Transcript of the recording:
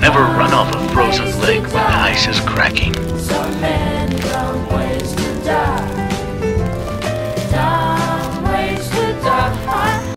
Never run off a frozen lake when the ice is cracking.